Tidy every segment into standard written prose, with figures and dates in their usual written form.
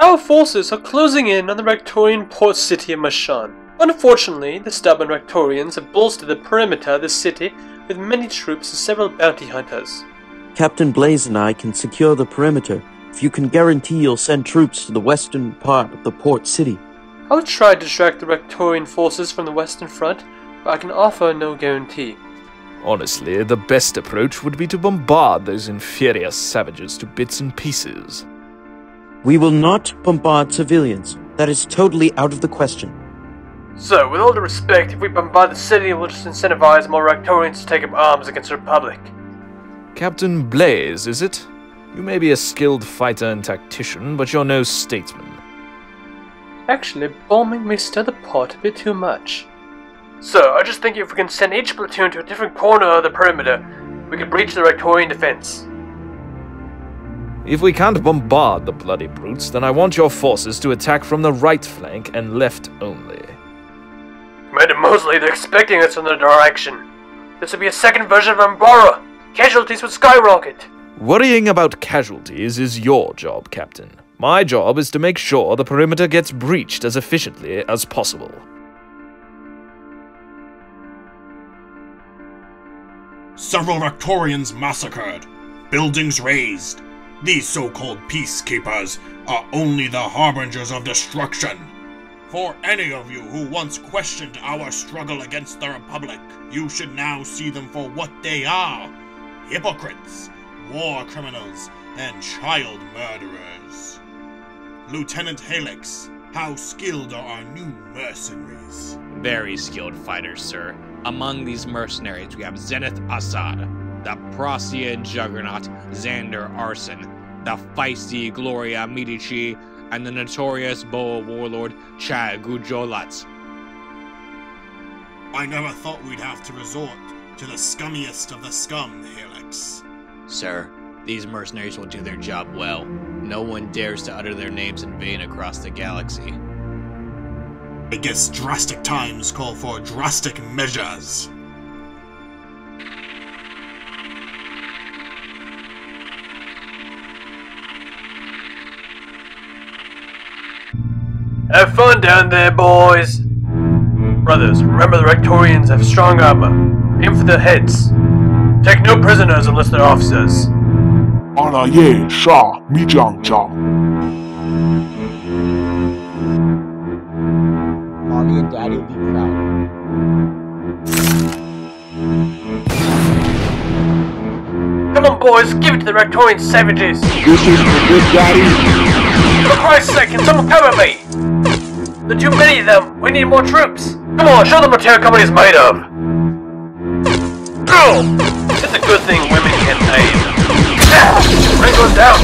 Our forces are closing in on the Ractorian port city of Mashan. Unfortunately, the stubborn Ractorians have bolstered the perimeter of the city with many troops and several bounty hunters. Captain Blaze and I can secure the perimeter if you can guarantee you'll send troops to the western part of the port city. I will try to distract the Ractorian forces from the western front, but I can offer no guarantee. Honestly, the best approach would be to bombard those inferior savages to bits and pieces. We will not bombard civilians. That is totally out of the question. So, with all due respect, if we bombard the city, we'll just incentivize more Ractorians to take up arms against the Republic. Captain Blaze, is it? You may be a skilled fighter and tactician, but you're no statesman. Actually, bombing may stir the pot a bit too much. So, I just think if we can send each platoon to a different corner of the perimeter, we could breach the Ractorian defense. If we can't bombard the bloody brutes, then I want your forces to attack from the right flank and left only. Madam Mosley, they're expecting us in their direction. This will be a second version of Umbara. Casualties would skyrocket. Worrying about casualties is your job, Captain. My job is to make sure the perimeter gets breached as efficiently as possible. Several Ractorians massacred, buildings razed. These so-called peacekeepers are only the harbingers of destruction. For any of you who once questioned our struggle against the Republic, you should now see them for what they are. Hypocrites, war criminals, and child murderers. Lieutenant Halix, how skilled are our new mercenaries? Very skilled fighters, sir. Among these mercenaries, we have Zenith Asad, the Procyan Juggernaut, Xander Arson, the feisty Gloria Medici, and the notorious Boa Warlord, Chagujolat. I never thought we'd have to resort to the scummiest of the scum, Halix. Sir, these mercenaries will do their job well. No one dares to utter their names in vain across the galaxy. I guess drastic times call for drastic measures. Have fun down there, boys! Brothers, remember the Ractorians have strong armor. Aim for their heads. Take no prisoners unless they're officers. Anaye Shah Mijang Cha. Mommy and Daddy will be proud. Come on, boys, give it to the Ractorian savages! This is for good, Daddy! For Christ's sake, can someone cover me? There's too many of them! We need more troops! Come on, show them what Terror Company is made of! Girl! It's a good thing women can aim. Ring goes down!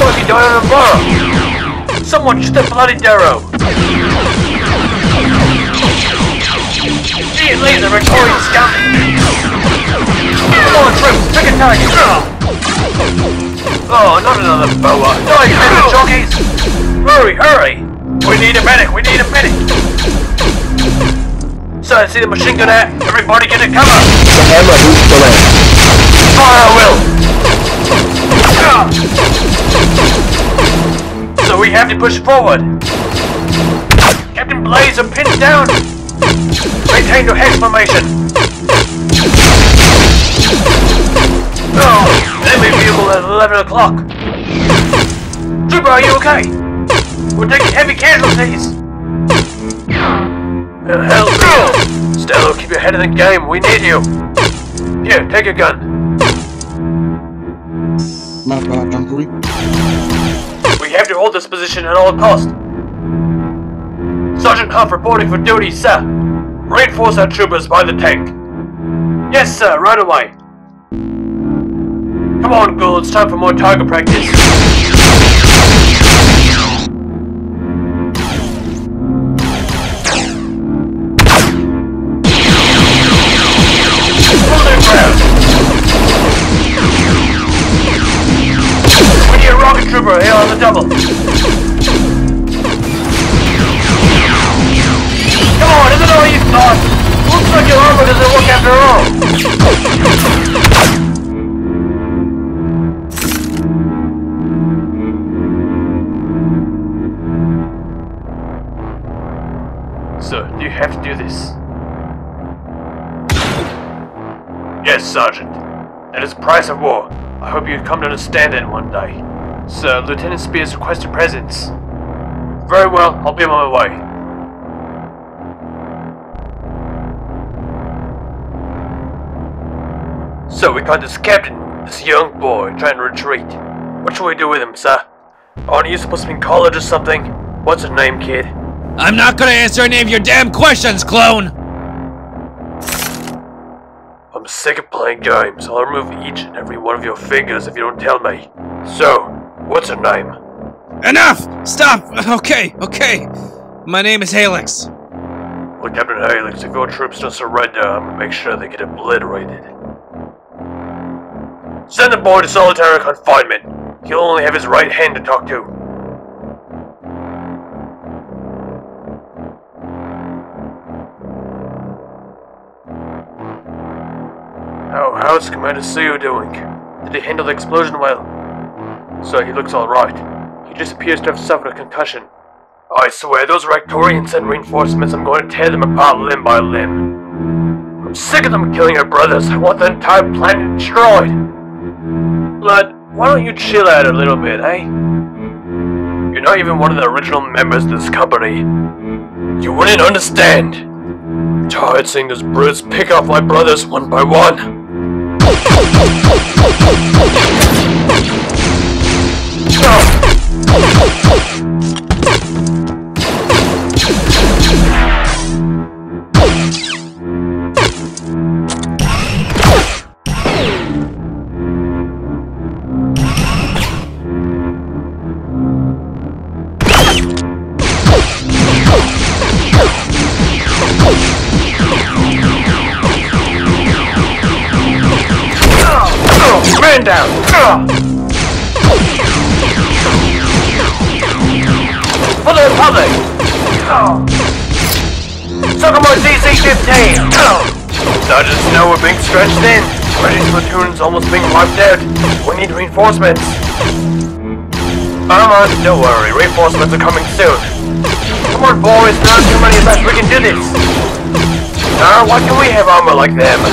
What if you die on Umbara? Someone shoot that bloody Darrow! She and Lee's a Ractorian scoundrel! Come on, troops! Pick a target! Oh, not another boa! Die, baby jockeys! Hurry, hurry! We need a medic! We need a medic! So I see the machine gun at. Everybody get a cover! The hammer moves the way. Fire will! So we have to push forward. Captain Blaze are pinned down! Maintain your head formation! Oh! Enemy vehicle at 11 o'clock! Trooper, are you okay? We're taking heavy casualties! Hell no! Stello, keep your head in the game, we need you! Here, take a gun. We have to hold this position at all costs. Sergeant Huff reporting for duty, sir. Reinforce our troopers by the tank. Yes, sir, right away. Come on, girl, it's time for more target practice. Trooper, here on the double! Come on, isn't all you thought? Looks like your armor doesn't work after all! have to do this. Yes, Sergeant. That is the price of war. I hope you come to understand that one day. Sir, Lieutenant Spears requests your presence. Very well, I'll be on my way. So we got this captain, this young boy, trying to retreat. What should we do with him, sir? Aren't you supposed to be in college or something? What's his name, kid? I'm not gonna answer any of your damn questions, clone! I'm sick of playing games. I'll remove each and every one of your fingers if you don't tell me. So, what's her name? Enough! Stop! Okay. My name is Halix. Well, Captain Halix, if your troops don't surrender, I'm gonna make sure they get obliterated. Send the boy to solitary confinement. He'll only have his right hand to talk to. How's Commander Siu doing? Did he handle the explosion well? So he looks alright. He just appears to have suffered a concussion. I swear, those Ractorians send reinforcements. I'm going to tear them apart limb by limb. I'm sick of them killing our brothers. I want the entire planet destroyed. Blood, why don't you chill out a little bit, eh? You're not even one of the original members of this company. You wouldn't understand. I'm tired seeing those brutes pick off my brothers one by one. Down. For the Republic! Suckermore DC-15! Sergeants know we're being stretched thin. Reggie's platoon's almost being wiped out. We need reinforcements. Armand, don't worry, reinforcements are coming soon. Come on boys, there aren't too many of us, we can do this! Now, why can we have armor like them?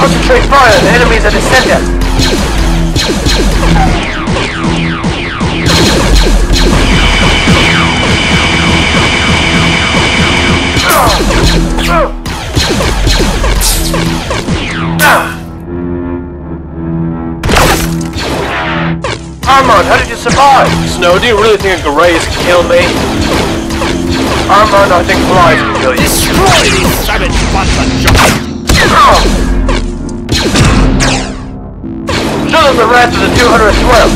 Concentrate fire, the enemies are descended! Armand, how did you survive? Snow, do you really think a graze can kill me? Armand, I think flies can kill you. Destroy these savage Banthas! Show them the wrath of the 212!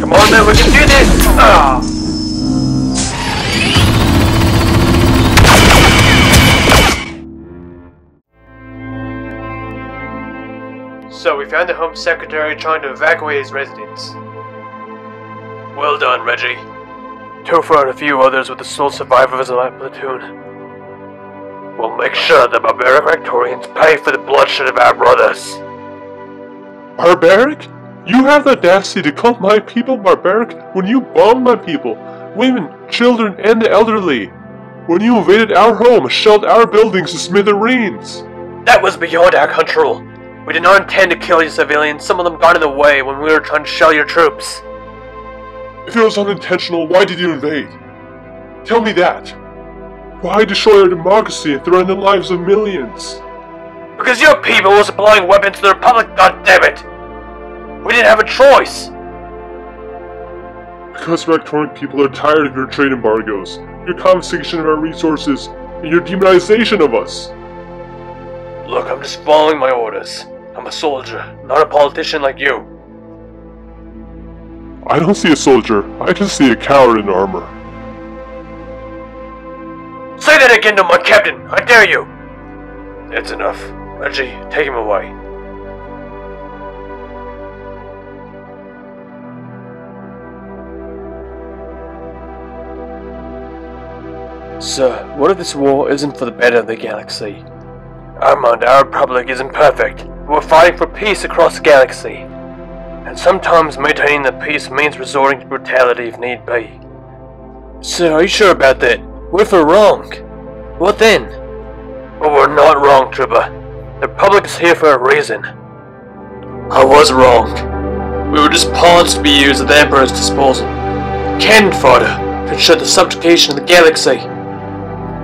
Come on, man, we can do this! So we found the Home Secretary trying to evacuate his residence. Well done, Reggie. Tofra and a few others were the sole survivors of my platoon. We'll make sure the barbaric Ractorians pay for the bloodshed of our brothers. Barbaric? You have the audacity to call my people barbaric when you bombed my people, women, children, and the elderly. When you invaded our home, shelled our buildings to smithereens. That was beyond our control. We did not intend to kill you civilians. Some of them got in the way when we were trying to shell your troops. If it was unintentional, why did you invade? Tell me that. Why destroy our democracy and threaten the lives of millions? Because your people were supplying weapons to the Republic, goddammit! We didn't have a choice! Because Raktornik people are tired of your trade embargoes, your confiscation of our resources, and your demonization of us! Look, I'm just following my orders. I'm a soldier, not a politician like you. I don't see a soldier, I just see a coward in armor. Say that again to my captain! I dare you! It's enough. Reggie, take him away. Sir, what if this war isn't for the better of the galaxy? Armand, our Republic isn't perfect, who are fighting for peace across the galaxy. And sometimes maintaining the peace means resorting to brutality if need be. Sir, are you sure about that? What if we're wrong? What then? Well, we're not wrong, Tripper. The Republic is here for a reason. I was wrong. We were just pawns to be used at the Emperor's disposal. Cannon fodder to ensure the subjugation of the galaxy.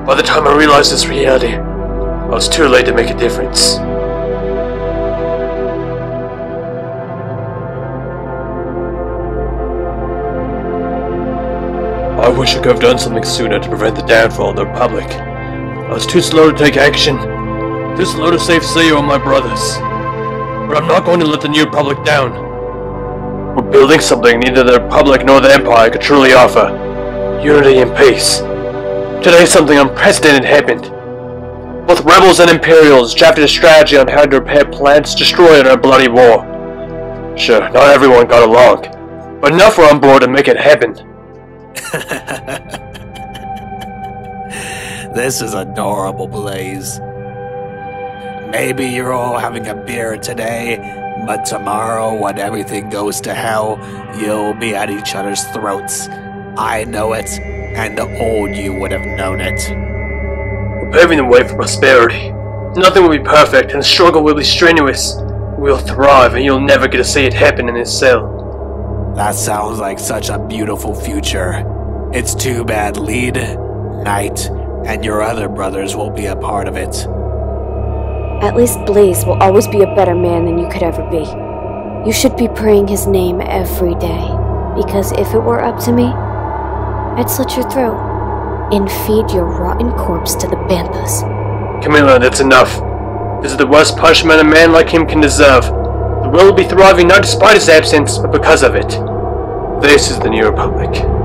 By the time I realized this reality, I was too late to make a difference. I wish I could have done something sooner to prevent the downfall of the Republic. I was too slow to take action, too slow to save Siu and my brothers. But I'm not going to let the new Republic down. We're building something neither the Republic nor the Empire could truly offer. Unity and peace. Today something unprecedented happened. Both rebels and Imperials drafted a strategy on how to repair planets destroyed in our bloody war. Sure, not everyone got along, but enough were on board to make it happen. This is adorable, Blaze. Maybe you're all having a beer today, but tomorrow, when everything goes to hell, you'll be at each other's throats. I know it, and the old you would have known it. We're paving the way for prosperity. Nothing will be perfect, and the struggle will be strenuous. We'll thrive, and you'll never get to see it happen in this cell. That sounds like such a beautiful future. It's too bad Lead, Knight, and your other brothers won't be a part of it. At least Blaze will always be a better man than you could ever be. You should be praying his name every day, because if it were up to me, I'd slit your throat and feed your rotten corpse to the Banthas. Camilla, that's enough. This is the worst punishment a man like him can deserve. The world will be thriving not despite his absence, but because of it. This is the new Republic.